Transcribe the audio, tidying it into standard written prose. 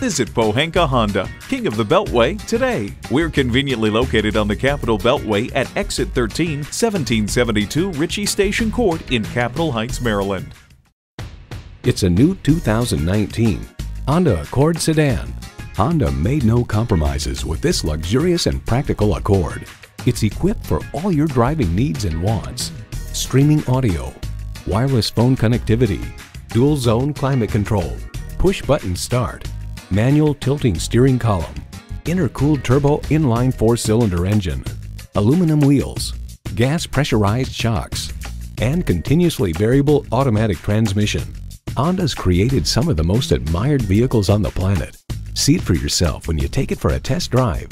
Visit Pohanka Honda, King of the Beltway, today. We're conveniently located on the Capitol Beltway at Exit 13, 1772 Ritchie Station Court in Capitol Heights, Maryland. It's a new 2019 Honda Accord sedan. Honda made no compromises with this luxurious and practical Accord. It's equipped for all your driving needs and wants. Streaming audio, wireless phone connectivity, dual zone climate control, push button start, manual tilting steering column, intercooled turbo inline 4-cylinder engine, aluminum wheels, gas pressurized shocks, and continuously variable automatic transmission. Honda's created some of the most admired vehicles on the planet. See it for yourself when you take it for a test drive.